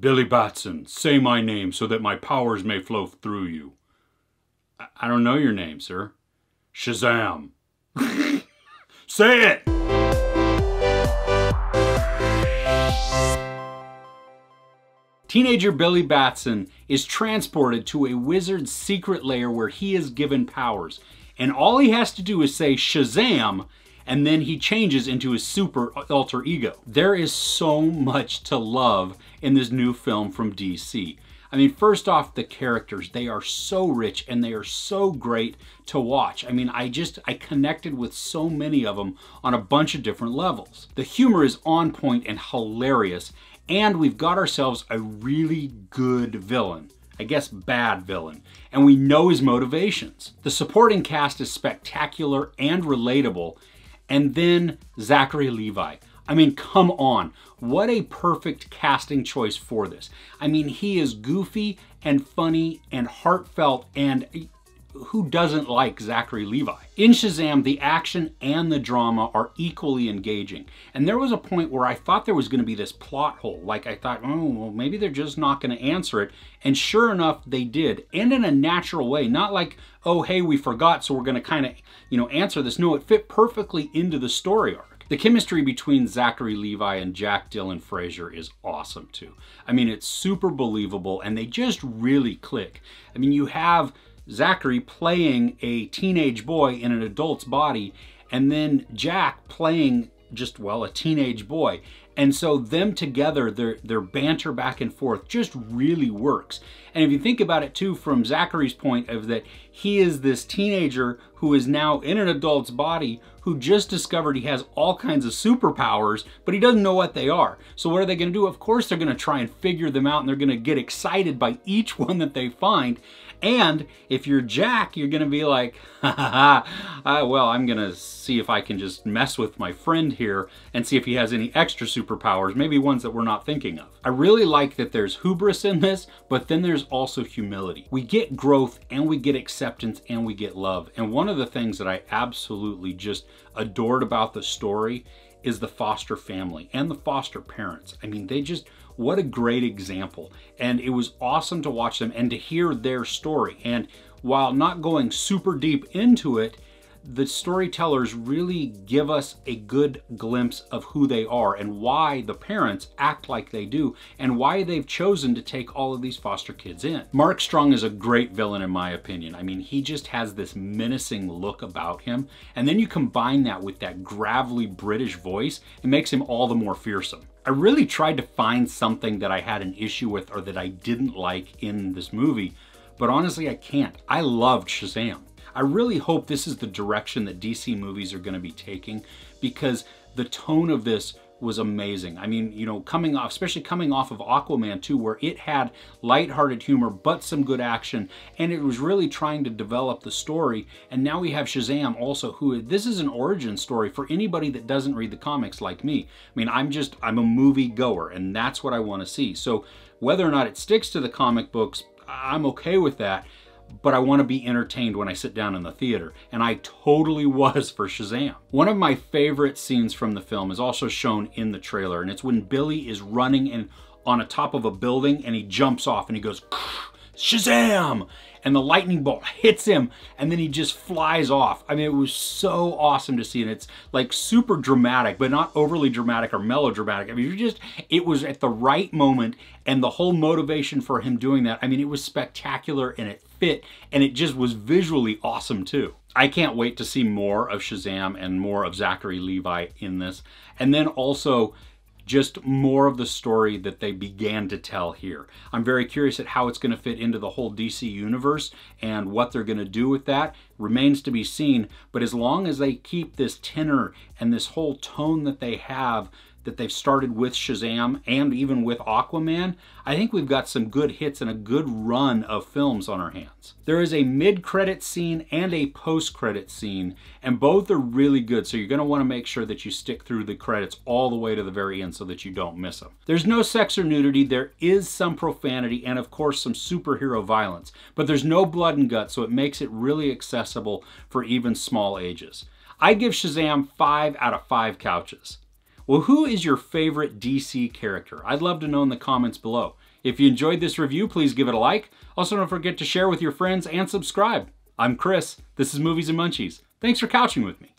Billy Batson, say my name so that my powers may flow through you. I don't know your name, sir. Shazam. Say it! Teenager Billy Batson is transported to a wizard's secret lair where he is given powers. And all he has to do is say Shazam, and then he changes into his super alter ego. There is so much to love in this new film from DC. I mean, first off, the characters, they are so rich and they are so great to watch. I mean, I connected with so many of them on a bunch of different levels. The humor is on point and hilarious, and we've got ourselves a really good villain. I guess bad villain, and we know his motivations. The supporting cast is spectacular and relatable, and then Zachary Levi. I mean, come on, what a perfect casting choice for this. I mean, he is goofy and funny and heartfelt, and who doesn't like Zachary Levi? In Shazam, the action and the drama are equally engaging. And there was a point where I thought there was going to be this plot hole. Like I thought, oh, well, maybe they're just not going to answer it. And sure enough, they did. And in a natural way, not like, oh, hey, we forgot, so we're going to kind of, you know, answer this. No, it fit perfectly into the story arc. The chemistry between Zachary Levi and Jack Dylan Grazer is awesome too. I mean, it's super believable and they just really click. I mean, you have Zachary playing a teenage boy in an adult's body, and then Jack playing just, well, a teenage boy. And so them together, their banter back and forth just really works. And if you think about it too, from Zachary's point of that, he is this teenager who is now in an adult's body who just discovered he has all kinds of superpowers, but he doesn't know what they are. So what are they going to do? Of course, they're going to try and figure them out, and they're going to get excited by each one that they find. And if you're Jack, you're going to be like, ha ha ha, well, I'm going to see if I can just mess with my friend here and see if he has any extra superpowers, maybe ones that we're not thinking of. I really like that there's hubris in this, but then there's also humility. We get growth and we get acceptance and we get love. And one of the things that I absolutely just adored about the story is the foster family and the foster parents. I mean, they just, what a great example. And it was awesome to watch them and to hear their story. And while not going super deep into it, the storytellers really give us a good glimpse of who they are and why the parents act like they do and why they've chosen to take all of these foster kids in. Mark Strong is a great villain in my opinion. I mean, he just has this menacing look about him. And then you combine that with that gravelly British voice, it makes him all the more fearsome. I really tried to find something that I had an issue with or that I didn't like in this movie, but honestly, I can't. I loved Shazam. I really hope this is the direction that DC movies are going to be taking, because the tone of this was amazing. I mean, you know, especially coming off of Aquaman 2, where it had lighthearted humor, but some good action, and it was really trying to develop the story. And now we have Shazam also, who, this is an origin story for anybody that doesn't read the comics like me. I mean, I'm a movie goer, and that's what I want to see. So whether or not it sticks to the comic books, I'm okay with that. But I want to be entertained when I sit down in the theater. And I totally was for Shazam. One of my favorite scenes from the film is also shown in the trailer, and it's when Billy is running and on a top of a building and he jumps off and he goes, Shazam! And the lightning bolt hits him and then he just flies off. I mean, it was so awesome to see, and it's like super dramatic, but not overly dramatic or melodramatic. I mean, it was at the right moment, and the whole motivation for him doing that, I mean, it was spectacular and it fit, and it just was visually awesome too. I can't wait to see more of Shazam and more of Zachary Levi in this. And then also, just more of the story that they began to tell here. I'm very curious at how it's going to fit into the whole DC universe and what they're going to do with that. Remains to be seen, but as long as they keep this tenor and this whole tone that they have, that they've started with Shazam and even with Aquaman, I think we've got some good hits and a good run of films on our hands. There is a mid-credit scene and a post-credit scene, and both are really good, so you're going to want to make sure that you stick through the credits all the way to the very end so that you don't miss them. There's no sex or nudity, there is some profanity, and of course some superhero violence, but there's no blood and guts, so it makes it really accessible for even small ages. I give Shazam 5 out of 5 couches. Well, who is your favorite DC character? I'd love to know in the comments below. If you enjoyed this review, please give it a like. Also, don't forget to share with your friends and subscribe. I'm Chris. This is Movies and Munchies. Thanks for couching with me.